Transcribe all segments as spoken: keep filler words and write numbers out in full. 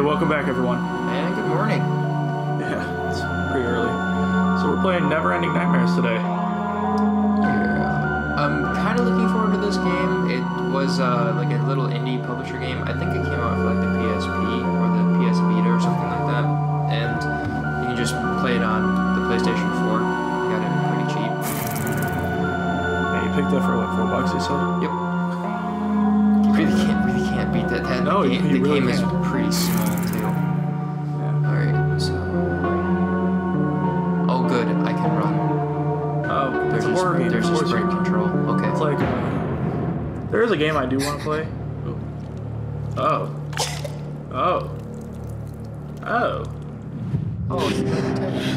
Hey, welcome back, everyone. And good morning. Yeah, it's pretty early. So we're playing NeverEnding Nightmares today. Yeah. I'm kind of looking forward to this game. It was uh, like a little indie publisher game. I think it came out for like the P S P or the P S Vita or something like that. And you can just play it on the PlayStation four. You got it pretty cheap. Yeah, you picked up for what, four bucks you said? Yep. You really can't really can't beat that. that no, the game, you, you the really game is pretty small too. Yeah. Alright, so oh good, I can run. Oh, there's a horror game. There's a sprint control. Okay. It's like uh, there is a game I do want to play. Oh. Oh. Oh. Oh, you got attacked.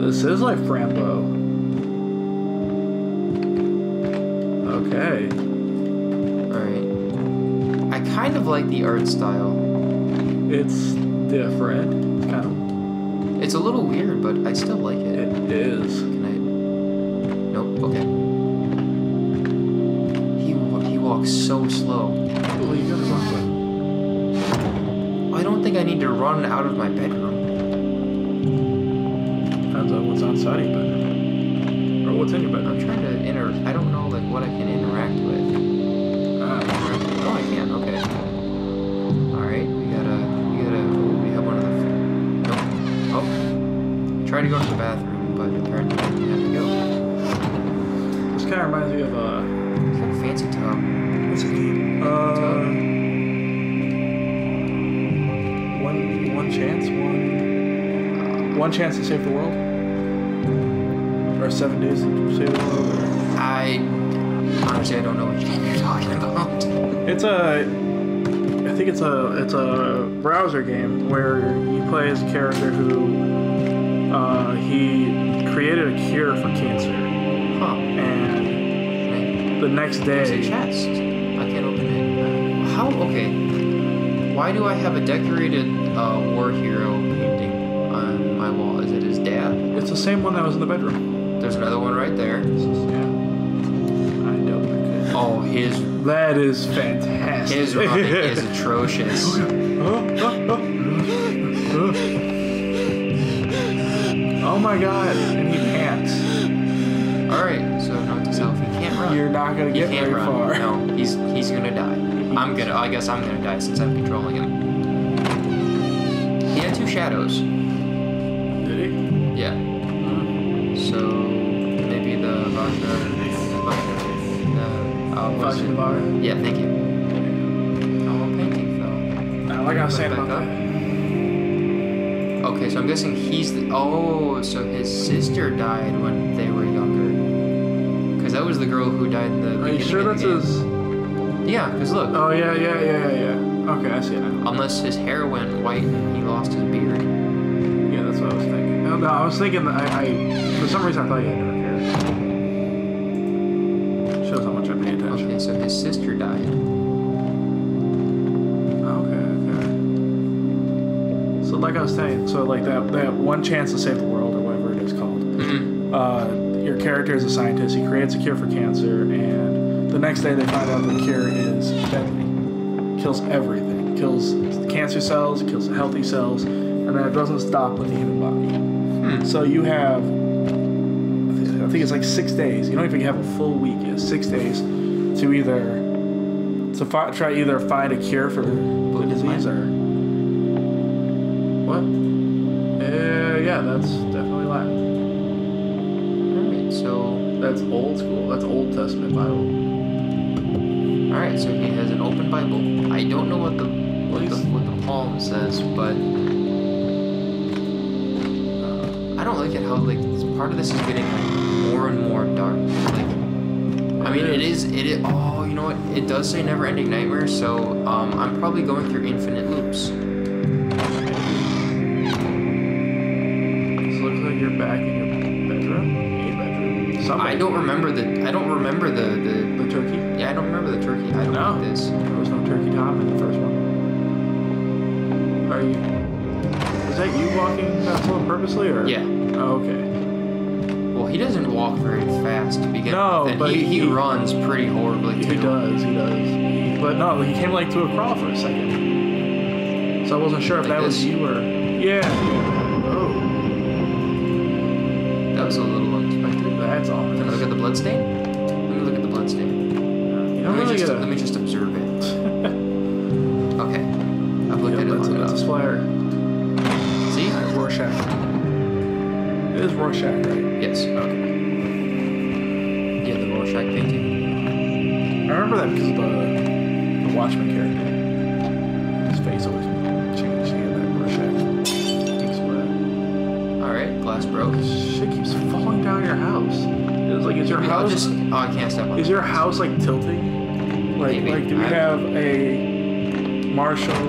This is like Rambo. Okay. Alright. I kind of like the art style. It's different. It's kind of... It's a little weird, but I still like it. It is. Can I... Nope. Okay. He, he walks so slow. Well, you gotta walk slow. I don't think I need to run out of my bedroom. Depends on what's outside of your bedroom. Or what's in your bedroom. I'm trying to enter... I don't know, like, what I can interact with. Uh, no, I can't. Okay. Alright, we gotta... We gotta... Oh, we have one of the... Nope. Oh. I tried to go to the bathroom, but apparently I didn't have to go. This kind of reminds me of, uh... It's like a fancy tub. What's the name? Uh... Tub. One... One chance? One... Uh, one chance to save the world? Or seven days to save the world? Or... I honestly I don't know what you're talking about. It's a, I think it's a it's a browser game where you play as a character who uh, he created a cure for cancer. Huh. And the next day. There's a chest. I can't open it. How? Okay. Why do I have a decorated uh, war hero painting on my wall? Is it his dad? It's the same one that was in the bedroom. There's another one right there. Yeah. Oh, his... That is fantastic. His running is atrocious. Oh, oh my god. And he pants. Alright, so note to self, he can't run. You're not going to get very run. far. No, he's he's going to die. I'm going to... I guess I'm going to die since I'm controlling him. He had two shadows. Did he? Yeah. Uh, so, maybe the vodka... Uh, yeah, thank you. Oh, painting fell. I like I was saying about that. Okay, so I'm guessing he's the... Oh, so his sister died when they were younger. Because that was the girl who died in the beginning. Are you sure that's his... Yeah, because look. Oh, yeah, yeah, yeah, yeah. Okay, I see it now. Unless his hair went white and he lost his beard. Yeah, that's what I was thinking. No, no, I was thinking that I... I for some reason, I thought you had no hair. Okay, so his sister died. Okay, okay. So like I was saying, so like that, that one chance to save the world, or whatever it is called, mm-hmm. uh, your character is a scientist, he creates a cure for cancer, and the next day they find out the cure is deadly. Kills everything. Kills the cancer cells, kills the healthy cells, and then it doesn't stop with the human body. Mm. So you have, I think it's like six days, you don't even have a full week, it's six days. To either to fi try either find a cure for the disease or what? Uh, yeah, that's definitely Latin. All right, so that's old school. That's Old Testament Bible. All right, so he has an open Bible. I don't know what the what the what the palm says, but uh, I don't like it how like this, part of this is getting like, more and more dark. Like. I mean, it is, it is, oh, you know what, it does say never-ending nightmare, so, um, I'm probably going through infinite loops. This looks like you're back in your bedroom, a bedroom, something. I don't remember the, I don't remember the, the... The turkey? Yeah, I don't remember the turkey, I don't no. like this. There was no turkey top in the first one. Are you, is that you walking that slow purposely, or? Yeah. Oh, okay. Well, he doesn't walk very fast to begin no, with. No, but he, he, he runs pretty horribly, too. He does, he does. He, But no, he came like to a crawl for a second. So I wasn't sure if like that this? was you or... Yeah. Oh. That was a little unexpected. That's all. Can I look at the bloodstain? Let me look at the bloodstain. Uh, let, really let me just observe it. Okay. I've looked yep, at it long enough. That's a flyer. See? Uh, Rorschach. It is Rorschach, right? Yes. Okay. Yeah, the Rorschach painting. I remember that because of the, the Watchmen character. His face always changed. He had that Rorschach. Thanks for that. Alright, glass broke. Shit keeps falling down your house. Like, is your yeah, house? Just, oh, I can't step on. Is your house like tilting? Like, Maybe. like, do we I, have a Marshall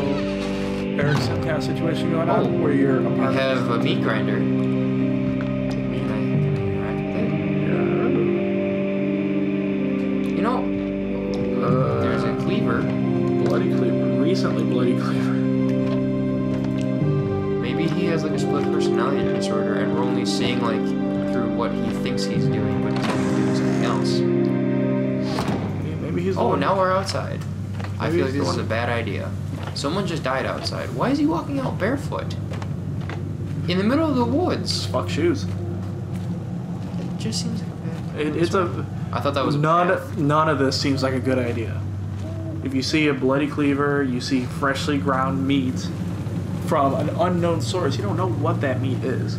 Erickson kind of situation going oh, on where your apartment? We have a meat grinder. Meat grinder. Yeah. You know, uh, there's a cleaver. Bloody cleaver. Recently, bloody cleaver. Maybe he has like a split personality disorder, and we're only seeing like. What he thinks he's doing, but he's actually doing something else. Yeah, maybe he's oh, now we're outside. Maybe I feel like this is a bad idea. Someone just died outside. Why is he walking out barefoot? In the middle of the woods. Fuck shoes. It just seems like a bad idea. It, it's a... I thought that was none, a path. None of this seems like a good idea. If you see a bloody cleaver, you see freshly ground meat from an unknown source, you don't know what that meat is.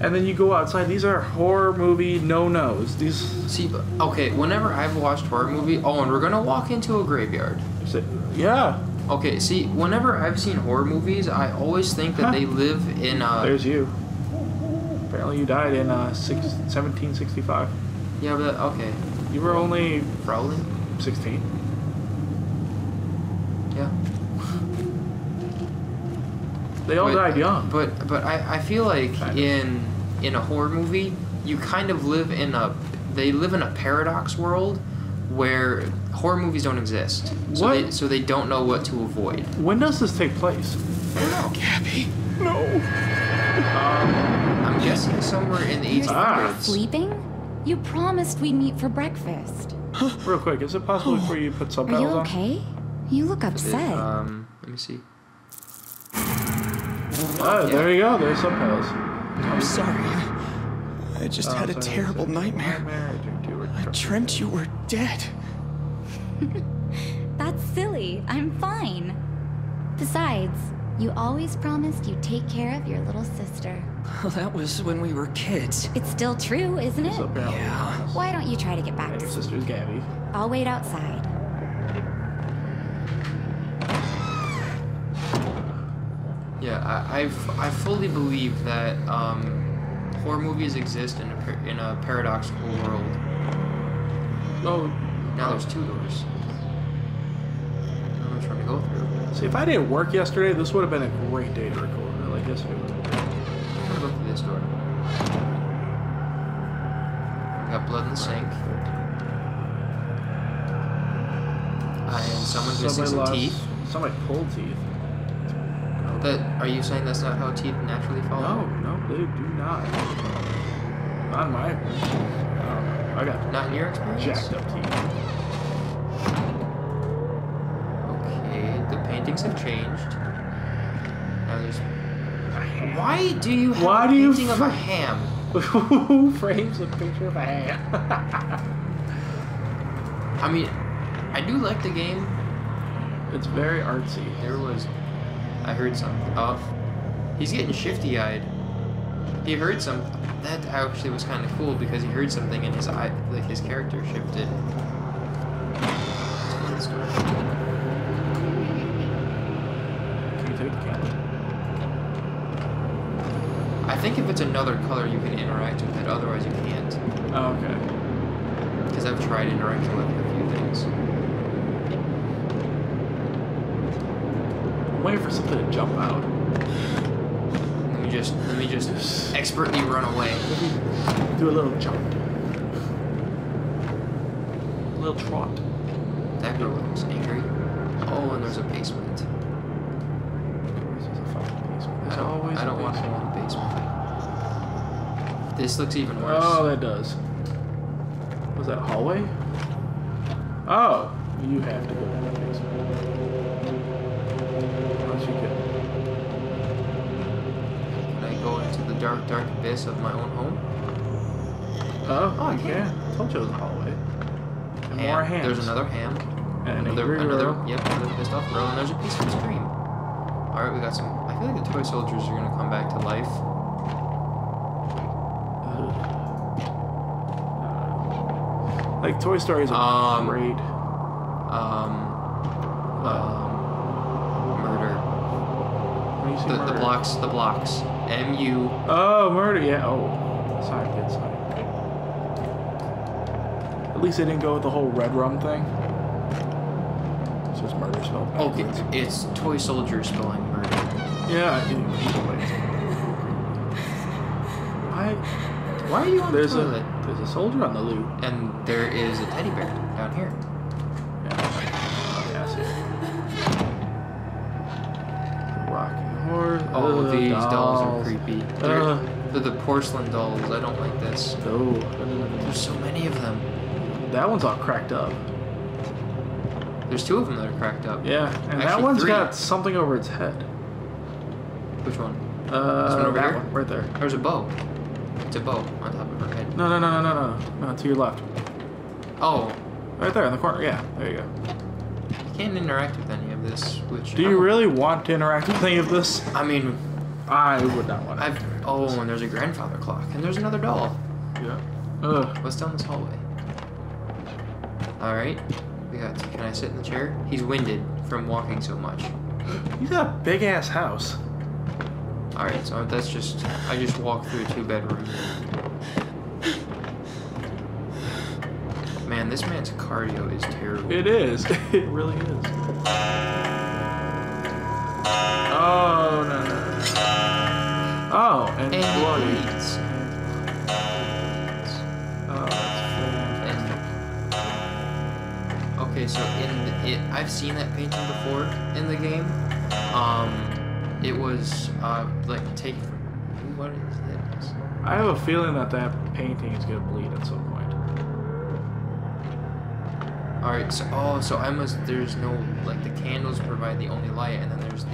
And then you go outside. These are horror movie no-nos. These see, okay. Whenever I've watched horror movie, oh, and we're gonna walk into a graveyard. Yeah. Okay. See, whenever I've seen horror movies, I always think that huh. they live in. Uh, There's you. Apparently, you died in uh, six, seventeen sixty-five. Yeah, but okay. You were only probably sixteen. Yeah. They all but, died young. But but I, I feel like kind of. in in a horror movie, you kind of live in a... They live in a paradox world where horror movies don't exist. What? So they, so they don't know what to avoid. When does this take place? I don't know. Gabby. No. Um, I'm guessing somewhere in the eighteen hundreds. Ah. Sleeping? You promised we'd meet for breakfast. Real quick, is it possible oh. for you to put subtitles on? Are you okay? On? You look upset. It, um, let me see. Oh, yeah. There you go. There's subtitles. I'm sorry. I just oh, had a sorry, terrible nightmare. nightmare. I dreamt you were dead. That's silly. I'm fine. Besides, you always promised you'd take care of your little sister. Well, that was when we were kids. It's still true, isn't it? Yeah. Why don't you try to get back and to your sister's Gabby. I'll wait outside. Yeah, I I've, I fully believe that um, horror movies exist in a in a paradoxical world. Oh, now there's two doors. I don't know which one to go through. See, if I didn't work yesterday, this would have been a great day to record. I like yesterday. I'm gonna go through this door. Got blood in the sink. I am someone who sees some teeth. Somebody pulled teeth. That, are you saying that's not how teeth naturally fall? No, no, they do not. Not in my experience. Um, I got not in your experience. Jacked up teeth. Okay, the paintings have changed. Now there's a ham. Why do you have Why a do painting you of a ham? Who frames a picture of a ham? I mean, I do like the game. It's very artsy. There was. I heard something. Oh, he's getting shifty-eyed. He heard something. That actually was kind of cool because he heard something and his eye, like his character, shifted. Can you take the camera? I think if it's another color, you can interact with it. Otherwise, you can't. Oh, okay. Because I've tried interacting with a few things. I'm waiting for something to jump out. Let me just, let me just expertly run away. Do a little jump. A little trot. That girl looks angry. Oh, and there's a basement. There's a fucking basement. I don't, I don't want to go in the basement. This looks even worse. Oh, that does. Was that hallway? Oh, you have to go. Unless you could. Can I go into the dark, dark abyss of my own home? Oh, oh I can. can. I told you it was a hallway. And ham. more hams. There's another ham. And another, another, yep, another pissed off girl. And there's a piece of ice cream. All right, we got some. I feel like the toy soldiers are gonna come back to life. Like, Toy Story is um, great. Um, um, murder. When you say the, murder. The blocks, the blocks. M U. Oh, murder, yeah. Oh, sorry, kid, sorry. At least they didn't go with the whole red rum thing. It's just murder spelled backwards. Oh, it, it's Toy Soldier spelling murder. Yeah, I didn't I... Why are you on there's the toilet? A, there's a soldier on the loot. And there is a teddy bear down here. Yeah, yeah I see it. Rocking horse. Oh, uh, these dolls. dolls are creepy. They're, uh, they're the porcelain dolls. I don't like this. No. There's so many of them. That one's all cracked up. There's two of them that are cracked up. Yeah, and Actually, that one's three. got something over its head. Which one? Uh, this one over that here? one, right there. There's a bow. It's a bow on top of her head. No, no, no, no, no, no. No, to your left. Oh. Right there in the corner. Yeah, there you go. You can't interact with any of this, which... Do you really want to interact with any of this? I mean... I would not want to I've, interact with Oh, this. And there's a grandfather clock. And there's another doll. Yeah. Ugh. What's down this hallway? Alright. We got... Can I sit in the chair? He's winded from walking so much. You got a big-ass house. Alright, so that's just... I just walked through a two-bedroom. Man, this man's cardio is terrible. It is. It really is. Oh, no, no. Oh, and, and bloody. Oh, that's cool. Okay, so in the... It, I've seen that painting before in the game. Um... It was, uh, like, take... What is this? I have a feeling that that painting is gonna bleed at some point. Alright, so... Oh, so I must... There's no... Like, the candles provide the only light, and then there's the...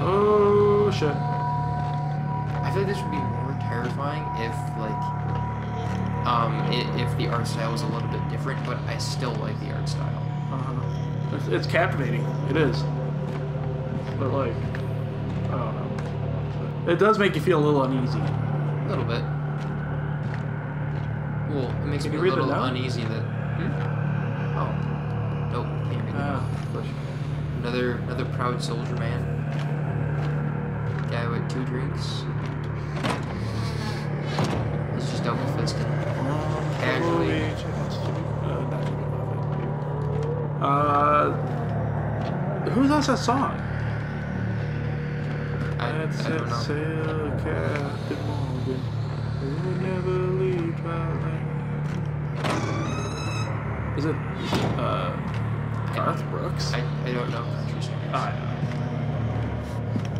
Oh, shit. I feel like this would be more terrifying if, like... Um, it, if the art style was a little bit different, but I still like the art style. Uh-huh. It's, it's captivating. It is. But, like... I don't know. It does make you feel a little uneasy. A little bit. Well, it makes me a little uneasy that... Hmm? Oh. Nope. Can't read that. Another, another proud soldier man. Guy with two drinks. He's just double-fisted. Casually. Uh... Who does that song? I don't know. Captain Morgan, we'll never leave my land. Is it uh, Garth I, Brooks? I, I don't know country singers. Oh, yeah.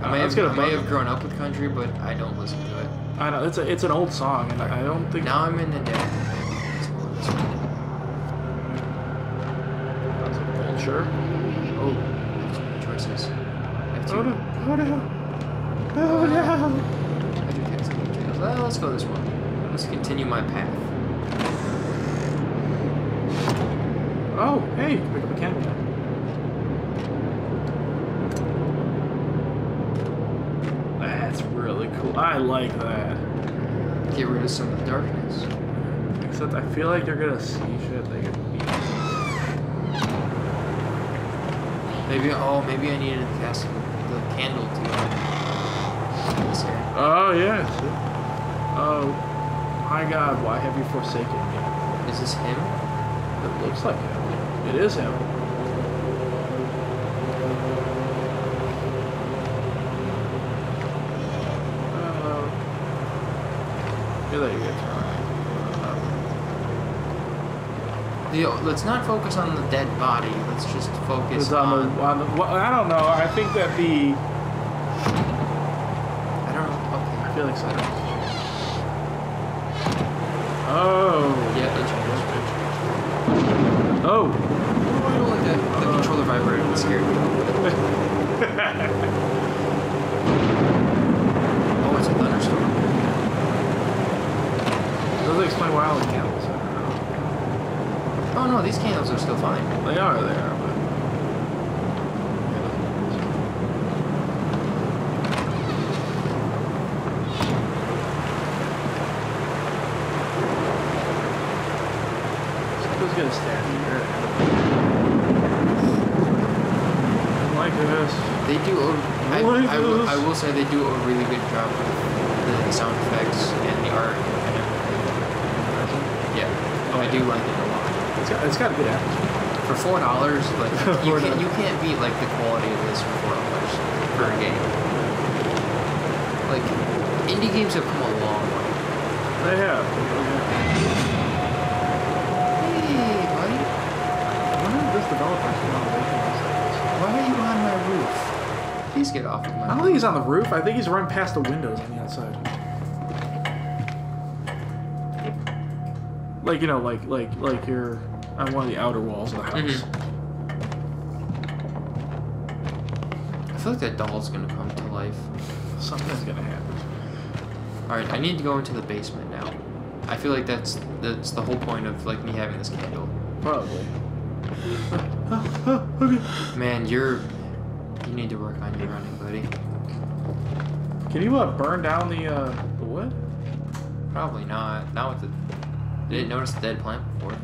I, I, may, have, I may have grown up with country, but I don't listen to it. I know it's a it's an old song, and I don't think. Now I'm in the dead. Sure. Oh, choices. Oh no! Oh no! Oh no! I do take some details. Well, let's go this one. Let's continue my path. Oh, hey, pick up a camera. That's really cool. I like that. Get rid of some of the darkness. Except I feel like they're gonna see shit. They could be. Maybe oh, maybe I needed to cast the candle too. Oh, yeah. Oh, my God, why have you forsaken me? Is this him? It looks like him. It is him. Uh, yeah, there you go. Uh, the, let's not focus on the dead body. Let's just focus on... on, the, on the, well, I don't know. I think that the... I feel excited. Oh! Yeah, that's right. Oh! Oh, I don't like that. The controller scared me. Oh, it's a thunderstorm. Those explain why all the candles are out. Oh no, these candles are still fine. They are, they are, but... Who's gonna stab you? Like this. They do. I, like I, this. I will say they do a really good job with the sound effects and the art and everything. Yeah. Oh, I do like it a lot. It's got, it's got a good atmosphere. For four dollars, like you can't you can't beat like the quality of this for four dollars for a game. Like indie games have come a long way. They have. They have. Developers why are you on my roof? Please get off of my roof. I don't think he's on the roof. I think he's run past the windows on the outside. Like, you know, like, like, like you're on one of the outer walls of the house. Mm-hmm. I feel like that doll's gonna come to life. Something's gonna happen. Alright, I need to go into the basement now. I feel like that's, that's the whole point of, like, me having this candle. Probably. Man, you're... You need to work on your running, buddy. Can you, uh, burn down the, uh, the wood? Probably not. Not with the... I didn't notice the dead plant before.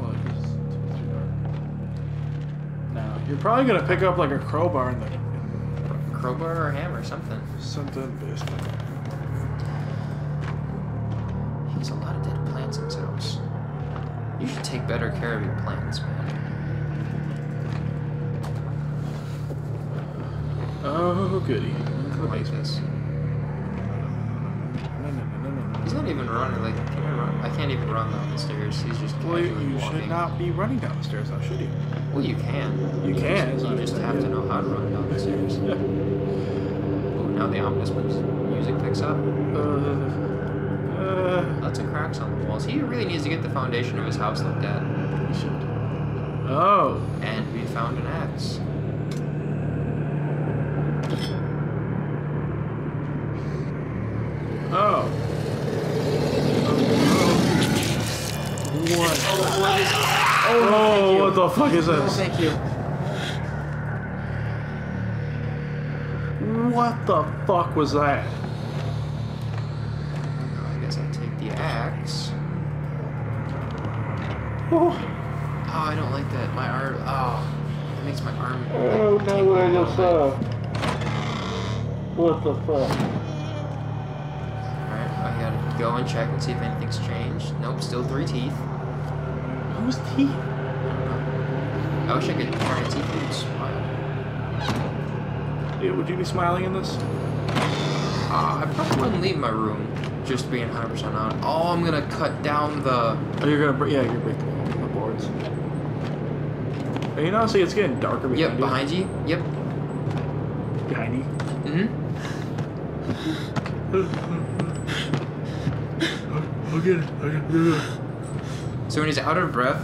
Well, it was too dark. No. You're probably gonna pick up, like, a crowbar in the... In the... Crowbar or a hammer, something. Something basement. There's a lot of dead plants in his house. You should take better care of your plants, man. Oh, goody. Like this. No, no, no, no, no. He's not even running. Like, can I run? I can't even run down the stairs. He's just well, casually you walking. Should not be running down the stairs, now, should you? Well, you can. You, you can. Just, you just have to know how to run down the stairs. Yeah. Oh, now the ominous music picks up. Uh... Uh, Lots of cracks on the walls. He really needs to get the foundation of his house looked at. He should. Oh. And we found an axe. Oh. Oh. What? Oh, what is that? Oh, oh what the fuck is this? Oh, thank you. What the fuck was that? Axe. Oh. Oh, I don't like that. My arm. Oh, it makes my arm. Like, oh no! What I just saw. What the fuck? All right, I gotta go and check and see if anything's changed. Nope, still three teeth. What was teeth? I wish I could turn a teeth and smile. Hey, would you be smiling in this? Uh, I probably wouldn't leave my room. Just being one hundred percent on. Oh, I'm gonna cut down the. Oh, you're gonna break. Yeah, you're breaking the boards. And you know, see, it's getting darker behind yep, you. Behind you. Yep. Behind you. Mm-hmm. Okay. Okay. So when he's out of breath.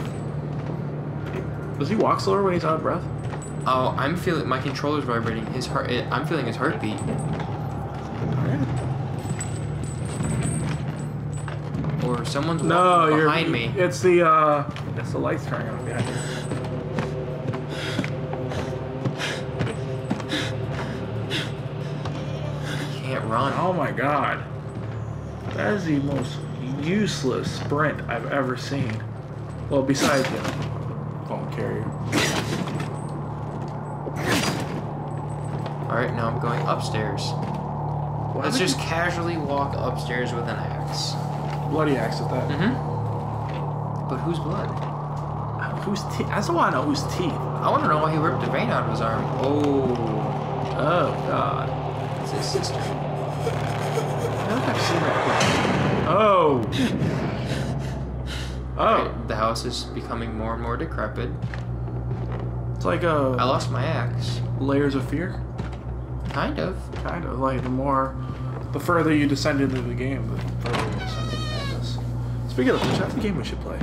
Does he walk slower when he's out of breath? Oh, I'm feeling my controller's vibrating. His heart. I'm feeling his heartbeat. Or someone's no, walking behind me. It's the uh, it's the lights turning on behind you. I can't run. Oh my god, that is the most useless sprint I've ever seen. Well, besides the phone carrier. All right, now I'm going upstairs. Why Let's just you... casually walk upstairs with an axe. Bloody axe at that. Mm-hmm. But whose blood? Whose teeth? I just want to know whose teeth. I want to know why he ripped a vein out of his arm. Oh. Oh, God. It's his sister. I don't think I've seen that. Oh. Oh. Right, the house is becoming more and more decrepit. It's like a... I lost my axe. Layers of Fear? Kind of. Kind of. Like, the more... The further you descend into the game, the further you descend. Speaking of which, that's the game we should play.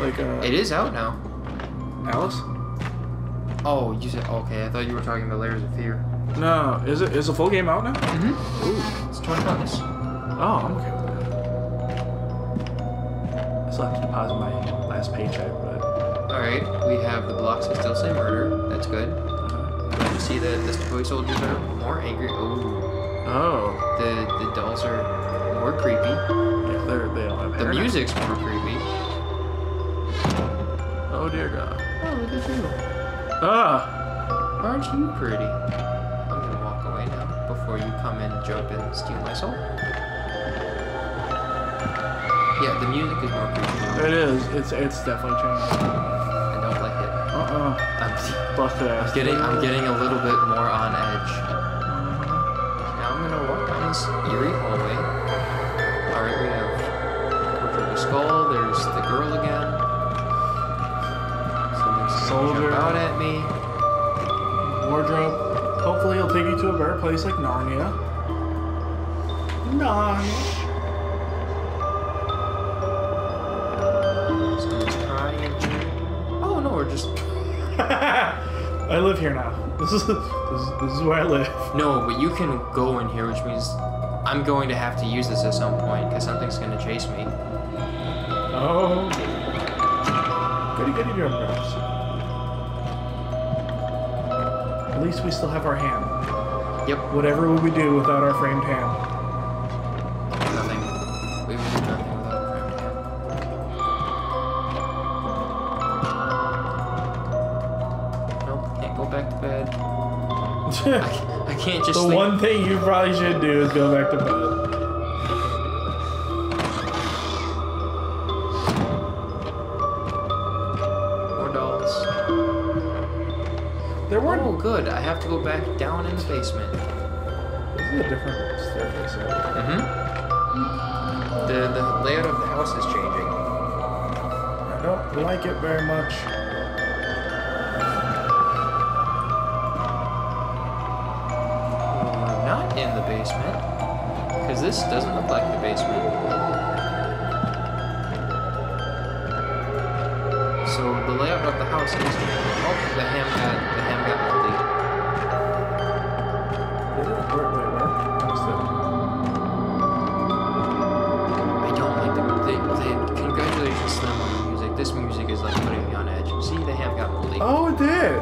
Like, uh... It is out now. Alice? Oh, you said okay. I thought you were talking about Layers of Fear. No, is it is the full game out now? Mm-hmm. Ooh, it's twenty bucks. Oh, I'm okay with that. I still have to deposit my last paycheck, but. All right, we have the blocks that still say murder. That's good. Did you see that the toy soldiers are more angry? Ooh. Oh. The the dolls are more creepy. Yeah, they're they all have. The music's now. More creepy. Oh dear God. Oh, look at you. Ah. Aren't you pretty? I'm gonna walk away now before you come in and jump in and steal my soul. Yeah, the music is more creepy. It is. It's it's definitely changed. I don't like it. Uh-uh. I'm busted ass. I'm getting I'm getting a little bit more on edge. This eerie hallway. Alright, we have the skull, there's the girl again. Something's soldier out at me. Wardrobe. Hopefully he'll take you to a better place like Narnia. Narnia. Someone's crying. Oh no, we're just I live here now. This is, this is this is where I live. No, but you can go in here, which means I'm going to have to use this at some point because something's going to chase me. Oh. Goody, goody, dear umbrellas. At least we still have our hand. Yep. Whatever would we do without our framed hand? Nothing. We would do nothing without our framed hand. Nope. Can't go back to bed. I, I can't just. The sleep. One thing you probably should do is go back to bed. More dolls. There weren't. Oh, good. I have to go back down in the basement. This is a different staircase. Mm-hmm. The the layout of the house is changing. I don't like it very much. In the basement, because this doesn't look like the basement. So the layout of the house is oh, the ham got the ham got complete. I don't like the, the, the congratulations Slim on the music. This music is like putting me on edge. See, the ham got complete. Oh, it did.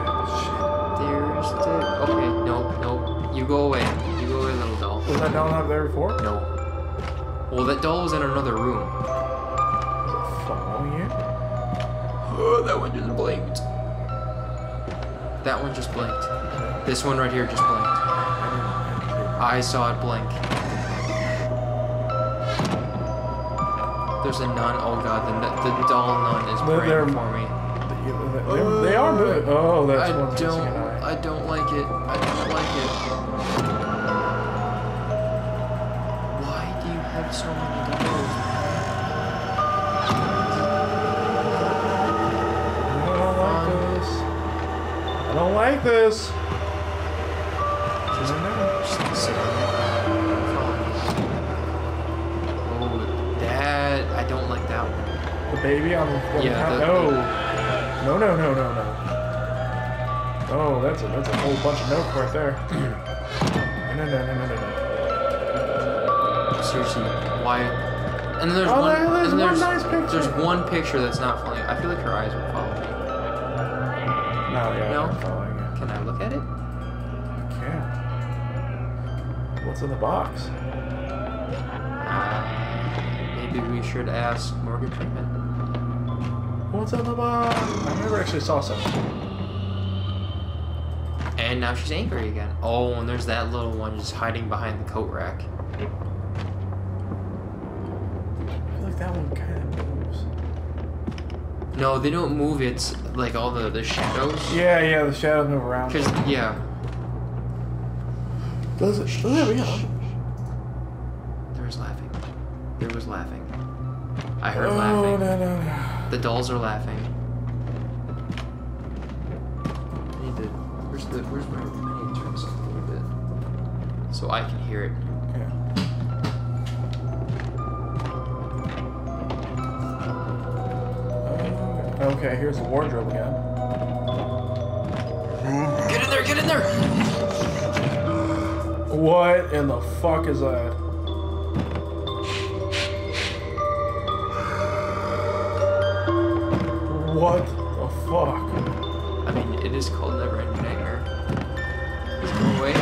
There's the okay. Nope, nope. You go away. Was that doll not there before? No. Well, that doll was in another room. Is it following you? Oh, that one just blinked. That one just blinked. This one right here just blinked. I saw it blink. There's a nun. Oh god, the, the doll nun is praying they're, they're, for me. They're, they're, they're, they are moving. Oh, that's I one don't. I don't like it. I don't like it. So many doors. I don't like this. I don't like this. Oh, that I don't like that one. The baby on the yeah. The, no. no, no, no, no, no. Oh, that's a that's a whole bunch of notes right there. no, no, no, no, no, no. Seriously, why? And then there's oh, one. There's, and there's, one nice picture. There's one picture that's not following. I feel like her eyes would follow me. No, yeah, no. It. Can I look at it? You can. What's in the box? Uh, maybe we should ask Morgan Freeman. What's in the box? I never actually saw something. And now she's angry again. Oh, and there's that little one just hiding behind the coat rack. That one kind of moves. No, they don't move. It's like all the, the shadows. Yeah, yeah, the shadows move around. Cause yeah. Does it? Oh, there we go. There was laughing. There was laughing. I heard oh, laughing. No, no, no. The dolls are laughing. I need to. Where's the? Where's my? I need to turn this up a little bit, so I can hear it. Okay, here's the wardrobe again. in there! What in the fuck is that? What the fuck? I mean, it is called NeverEnding Nightmare. Is there a way?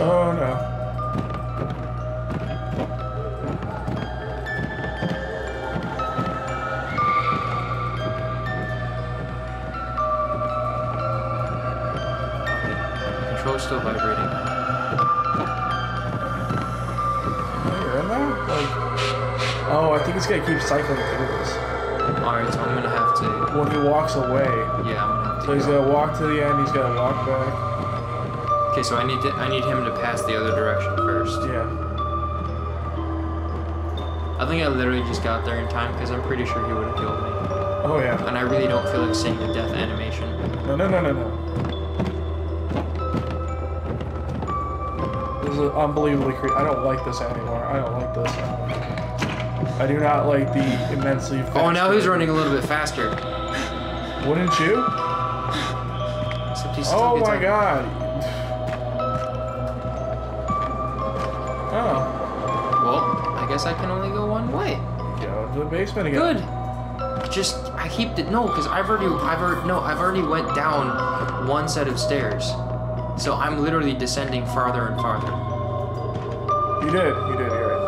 Oh no. Still vibrating. You're in there? Like, oh, I think it's gonna keep cycling through this. Alright, so I'm gonna have to. When he walks away. Yeah, I'm gonna have to. So he's go. gonna walk to the end, he's gonna walk back. Okay, so I need to I need him to pass the other direction first. Yeah. I think I literally just got there in time because I'm pretty sure he would have killed me. Oh yeah. And I really don't feel like seeing the death animation. No no no no no. Unbelievably creepy. I don't like this anymore. I don't like this anymore. I do not like the immensely fast. Oh, now he's running a little bit faster. Wouldn't you? Except he's still oh my god. Oh. Well, I guess I can only go one way. Go to the basement again. Good. Just I keep it no, because I've already I've already no I've already went down one set of stairs. So I'm literally descending farther and farther. You did. You did. You're right.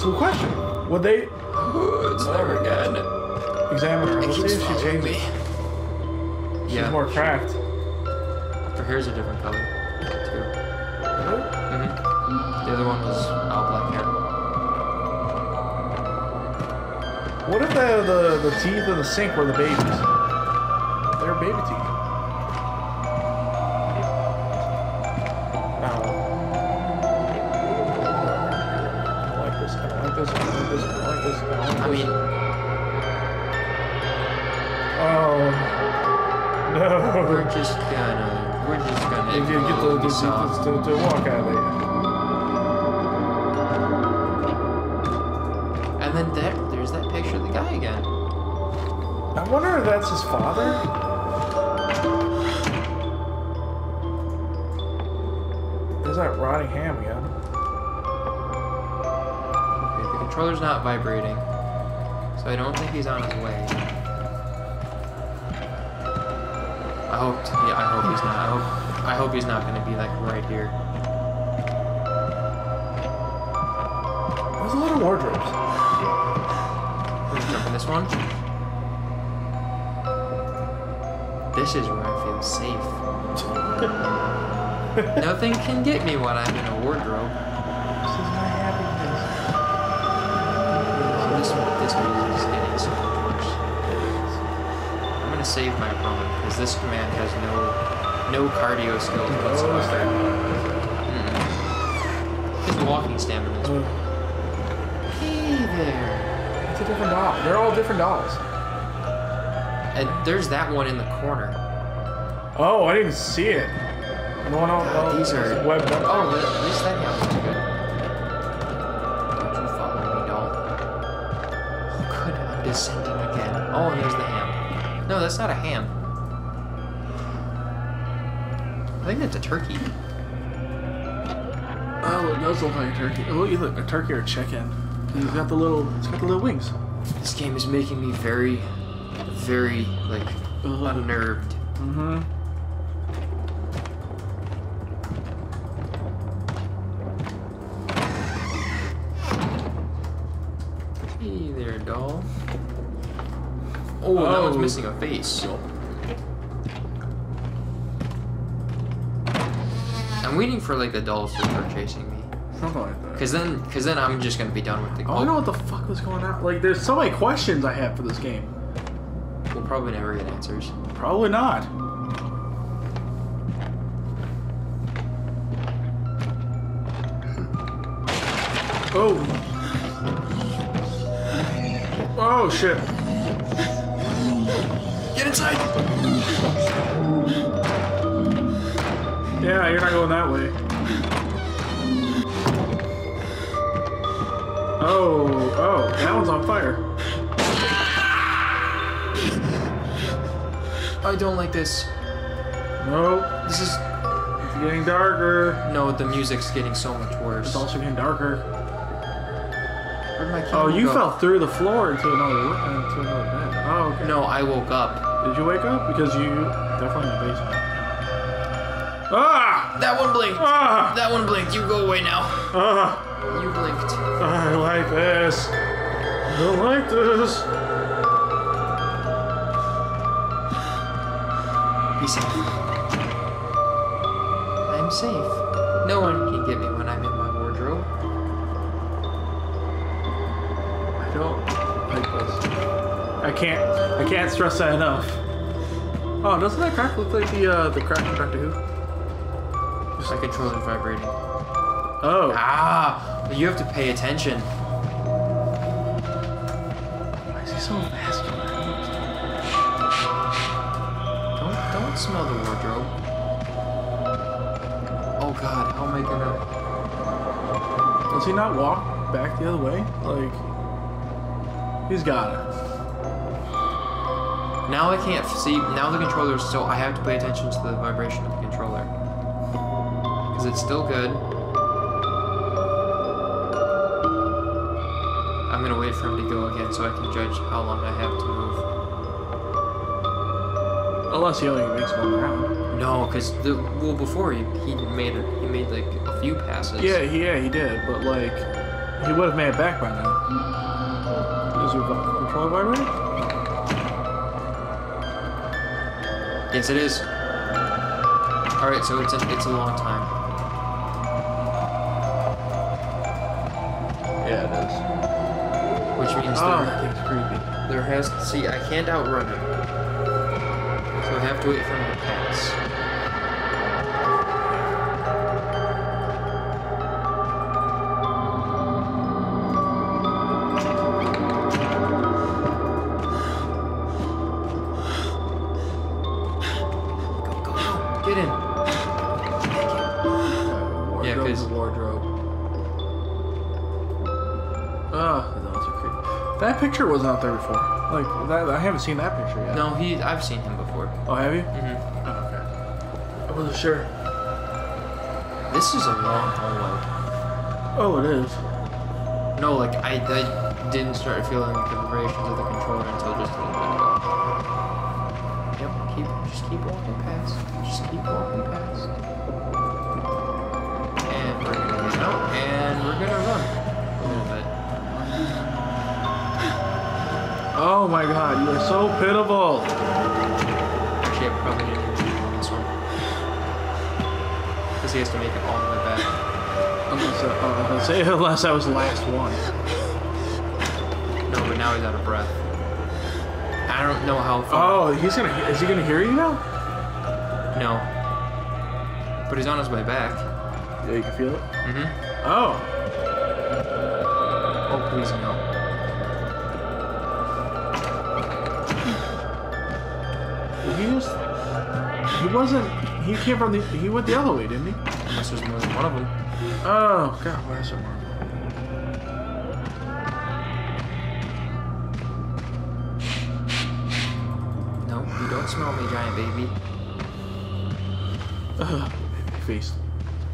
So question. Would they... Ooh, it's oh, never again. Examine her. Let's see if she changes. Me. She's yeah, more cracked. Her hair's a different color, too. Really? Mm-hmm. The other one was all black hair. What if the, the, the teeth in the sink were the babies? They're baby teeth. I mean, oh no! We're just gonna, we're just gonna. If you get the, the, the, the, the, the walk out of it. And then there, there's that picture of the guy again. I wonder if that's his father. There's that rotting ham again. Okay, the controller's not vibrating. So I don't think he's on his way. I hope, yeah, I hope he's not. I hope, I hope he's not going to be like right here. There's a lot of wardrobes. Let's jump in this one. This is where I feel safe. Nothing can get me when I'm in a wardrobe. This is my happy place. This one, this one. Save my opponent because this man has no no cardio skills no, whatsoever. Mm. His walking stamina is mm. Hey there. It's a different doll. They're all different dolls. And there's that one in the corner. Oh, I didn't see it. No, no, uh, no. These are oh, at least that one was good. Don't you follow me, doll? Oh, good. I'm descending again. Oh, and there's the hand. No, that's not a ham. I think that's a turkey. Oh, it does look like a turkey. Oh, you look, a turkey or a chicken. It's got the little, it's got the little wings. This game is making me very, very, like, unnerved. Mm-hmm. Hey there, doll. Oh, oh, that one's missing a face. I'm waiting for like the dolls to start chasing me. Something like that. Cause then, cause then I'm just gonna be done with the. Oh, I don't know what the fuck was going on. Like, there's so many questions I have for this game. We'll probably never get answers. Probably not. Oh. Oh shit. Get inside! Yeah, you're not going that way. Oh, oh, that one's on fire. I don't like this. No. This is... It's getting darker. No, the music's getting so much worse. It's also getting darker. Where'd my camera go? Oh, you fell through the floor into another, into another bed. Oh, okay. No, I woke up. Did you wake up? Because you... Definitely in the basement. Ah! That one blinked. Ah! That one blinked. You go away now. Ah! You blinked. I like this. I don't like this. Be safe. I'm safe. No one can get me when I'm in my wardrobe. I don't like this. I can't. I can't stress that enough. Oh, doesn't that crack look like the uh, the crack from Doctor Who? Just my controller's vibrating. Oh. Ah, you have to pay attention. Why is he so masculine? Don't, don't smell the wardrobe. Oh God, how am I gonna... Does he not walk back the other way? Like, he's got it. Now I can't see, now the controller's still, I have to pay attention to the vibration of the controller. Because it's still good. I'm gonna wait for him to go again so I can judge how long I have to move. Unless he only makes one round. No, because the well before he he made he made like a few passes. Yeah, yeah, he did, but like he would have made it back by now. Is your controller vibrating? Yes, it is. All right, so it's a, it's a long time. Yeah, it is. Which means oh, there, there has to see, I can't outrun him. So I have to wait for him to pass. Go, go, go. Get in. Wardrobe, yeah, because wardrobe. Ah. That picture was not there before. Like, that, I haven't seen that picture yet. No, he. I've seen him before. Oh, have you? Mm-hmm. Oh, okay. I wasn't sure. This is a long hallway. Oh, it is. No, like, I, I didn't start feeling the vibrations of the controller until just a little bit ago. Yep, keep, just keep walking past. Just keep walking past. And we're gonna get out, and we're gonna run. Oh my God, you are so pitiful. Actually, I probably didn't do this one. Because he has to make it all the way back. Unless, uh, uh, say, unless that was the last one. No, but now he's out of breath. I don't know how far. Oh, he's gonna. Is he gonna hear you now? No. But he's on his way back. Yeah, you can feel it? Mm-hmm. Oh. Oh, please no. He just, he wasn't, he came from the, he went the other way, didn't he? Unless there's more than one of them. Oh, God, why is there more? No, you don't smell me, giant baby. Ugh, baby face.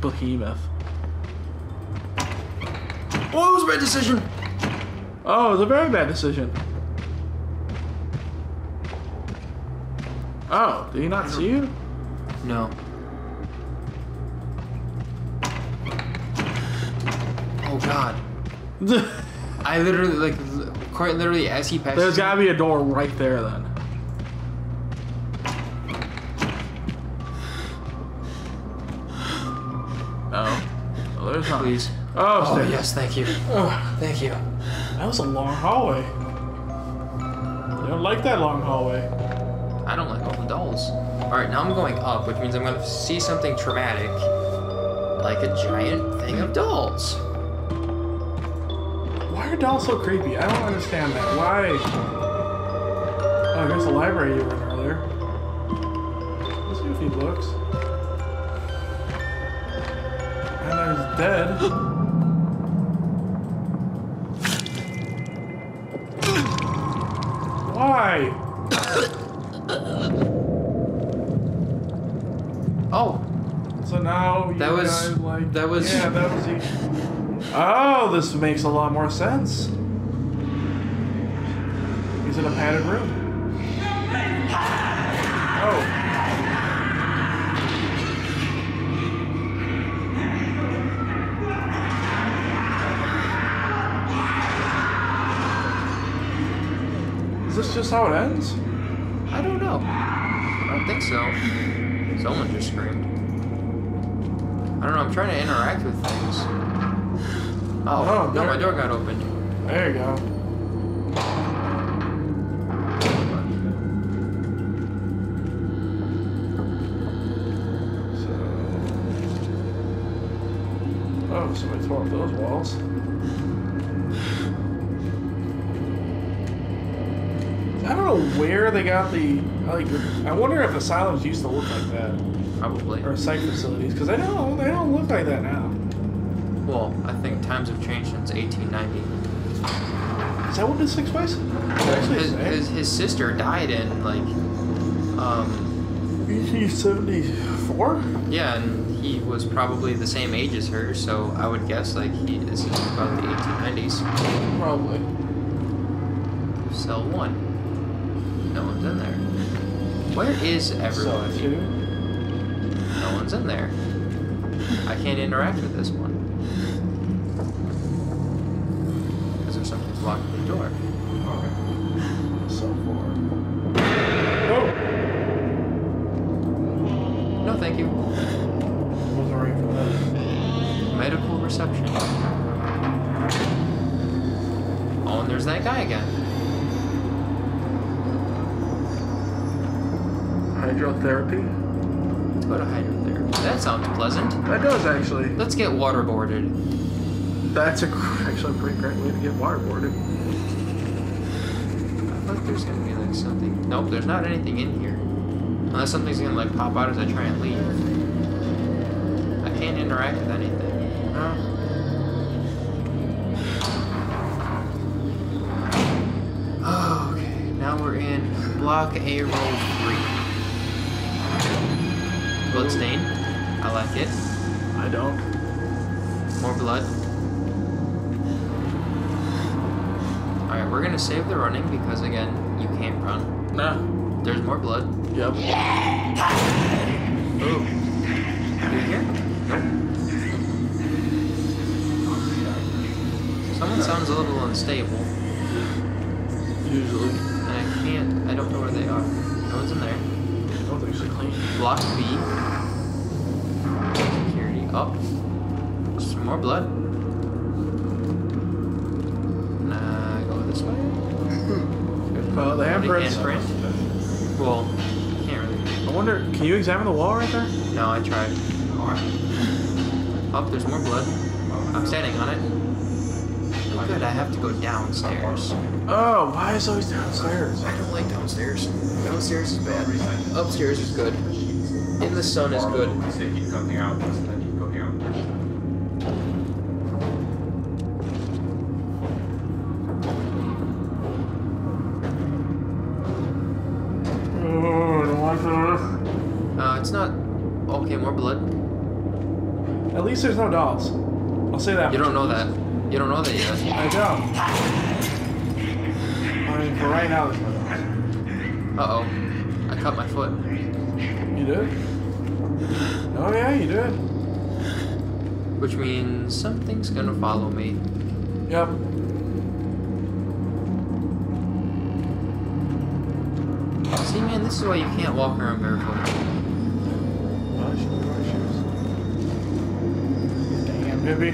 Behemoth. Oh, it was a bad decision! Oh, it was a very bad decision. Oh, did he not see you? No. Oh God. I literally, like, quite literally, as he passes. There's gotta be a door right there then. Oh. Well, there's not. Please. Oh, oh yes, thank you. Oh, thank you. That was a long hallway. I don't like that long hallway. I don't like all the dolls. Alright, now I'm going up, which means I'm going to see something traumatic. Like a giant thing of dolls. Why are dolls so creepy? I don't understand that. Why? Oh, there's the library you were in earlier. Let's see if he looks. And there's dead. Why? So now you that was, guys like... That was... Yeah, that was... Each... Oh, this makes a lot more sense. He's in a padded room. Oh. Is this just how it ends? I don't know. I don't think so. Someone just screamed. I don't know, I'm trying to interact with things. Oh, oh no, my door got opened. There you go. So... Oh, somebody tore up those walls. I don't know where they got the. Like, I wonder if asylums used to look like that. Probably. Or psych facilities, because they don't. They don't look like that now. Well, I think times have changed since eighteen ninety. Is that what this takes place? His, his his sister died in like. Um, eighteen seventy-four. Yeah, and he was probably the same age as her, so I would guess like he this is about the eighteen nineties. Probably. Cell one. No one's in there. Where is everyone? No one's in there. I can't interact with this one. Because there's something blocking the door. Okay. So far. Oh! No, thank you. Wasn't ready for that. Medical reception. Oh, and there's that guy again. Hydrotherapy? Let's go to hydrotherapy. That sounds pleasant. That does, actually. Let's get waterboarded. That's a, actually a pretty great way to get waterboarded. I thought there's going to be, like, something... Nope, there's not anything in here. Unless something's going to, like, pop out as I try and leave. I can't interact with anything. No. Oh, okay. Now we're in Block A, Row three. Blood stain. I like it. I don't. More blood. Alright, we're gonna save the running because, again, you can't run. Nah. There's more blood. Yep. Yeah. Ooh. Are you here? Nope. Someone sounds a little unstable. Usually. And I can't, I don't know where they are. No one's in there. Block B. Security up. Some more blood. Nah, go this way. Well, the handprint. handprint. Well, can't really. I wonder, can you examine the wall right there? No, I tried. Alright. Up, there's more blood. I'm standing on it. Good, I have to go downstairs. Oh, why is it always downstairs? I don't like downstairs. Downstairs is bad. Upstairs is good. In the sun is good. Uh, it's not... Okay, more blood. At least there's no dolls. I'll say that. You don't know that. You don't know that yet. I don't. I mean, for right now, there's no dolls. Uh-oh. I cut my foot. You did? Oh yeah, you did. Which means something's gonna follow me. Yep. See, man, this is why you can't walk around barefoot. Why should I wear shoes? Damn, Bippy.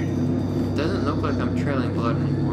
It doesn't look like I'm trailing blood anymore.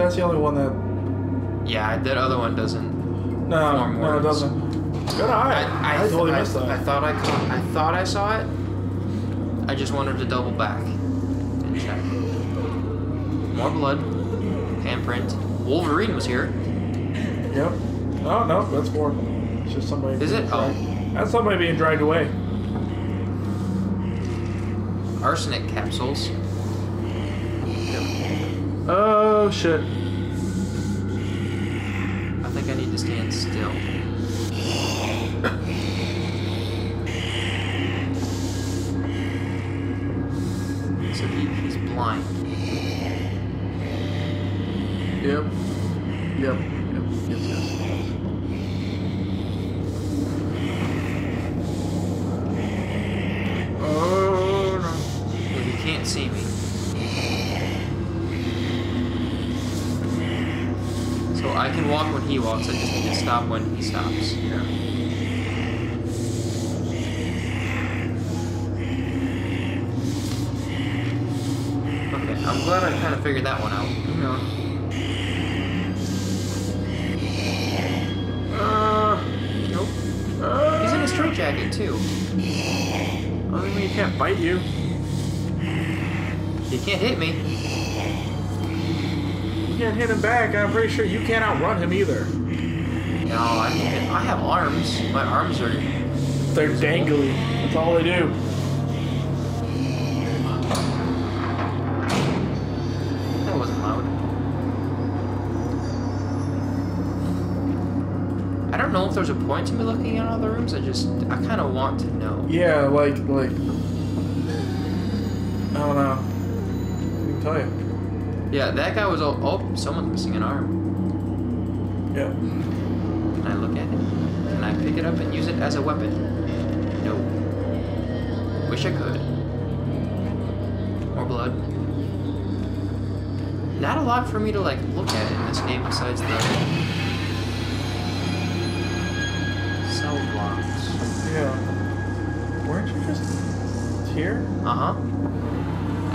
That's the only one that... Yeah, that other one doesn't. No, no, it doesn't. Good eye. I, I, I, th totally I, th I thought I caught, I thought I saw it. I just wanted to double back and check. More blood. Handprint. Wolverine was here. Yep. Oh no, that's more. It's just somebody. Is it? Dragged. Oh, that's somebody being dragged away. Arsenic capsules. Yep. Oh shit. I think I need to stand still. So he, he's blind. Yep. Yep. Yep. Yep. Yes. Oh no! Yeah, he can't see me. So I can walk when he walks, I just need to stop when he stops. Yeah. Okay, I'm glad I kind of figured that one out. Hang on. Uh, nope. Uh, He's in a straitjacket, too. I mean, he can't bite you. He can't hit me. You can't hit him back. I'm pretty sure you can't outrun him either. No, I can't. I have arms. My arms are... They're dangly. That's all they do. That wasn't loud. I don't know if there's a point to me looking in all the rooms. I just... I kind of want to know. Yeah, like... like. I don't know. I can tell you. Yeah, that guy was all... Oh, someone's missing an arm. Yeah. Can I look at it? Can I pick it up and use it as a weapon? No. Wish I could. More blood. Not a lot for me to, like, look at in this game besides the... cell blocks. Yeah. Weren't you just... here? Uh-huh.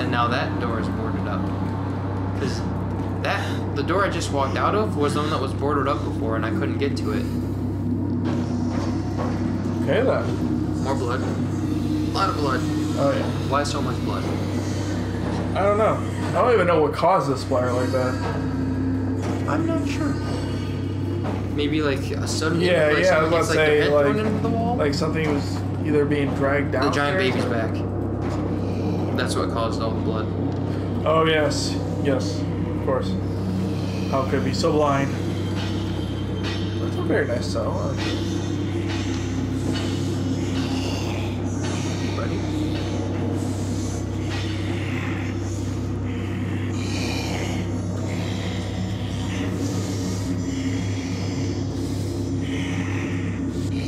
And now that door is boarded up. Because that, the door I just walked out of was the one that was boarded up before and I couldn't get to it. Okay then. More blood. A lot of blood. Oh yeah. Why so much blood? I don't know. I don't even know what caused this fire like that. I'm not sure. Maybe like a sudden... Yeah, like yeah, I was about to say, like, like, the wall? Like something was either being dragged down. The giant baby's back. That's what caused all the blood. Oh yes. Yes, of course. How could it be so blind? That's a very nice cell. Ready?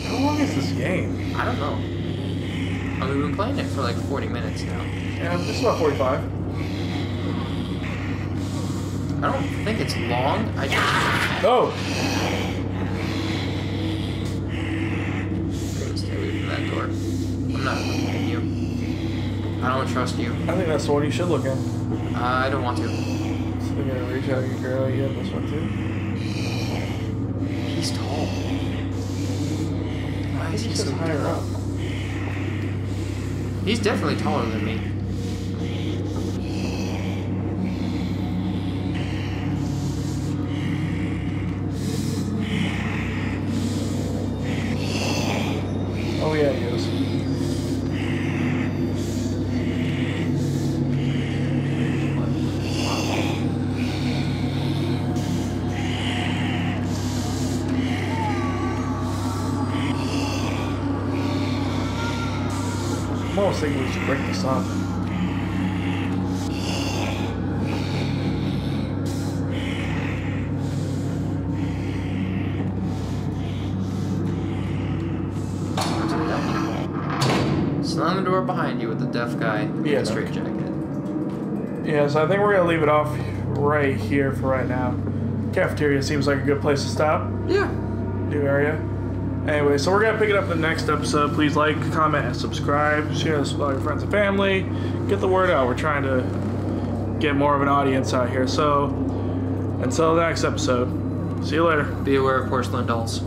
How long is this game? I don't know. I mean, we've been playing it for like forty minutes now. Yeah, it's about forty-five. I don't think it's long. I just... Oh! Good, stay away from that door. I'm not looking at you. I don't trust you. I think that's the one you should look at. Uh, I don't want to. So you're gonna reach out and girl you have this one too? He's tall. Why is he so higher up? He's definitely taller than me. I think we should break this up. Slam the door behind you with the deaf guy in yeah, the straight jacket. Yeah, so I think we're gonna leave it off right here for right now. Cafeteria seems like a good place to stop. Yeah. New area. Anyway, so we're going to pick it up in the next episode. Please like, comment, and subscribe. Share this with all your friends and family. Get the word out. We're trying to get more of an audience out here. So, until the next episode, see you later. Be aware of porcelain dolls.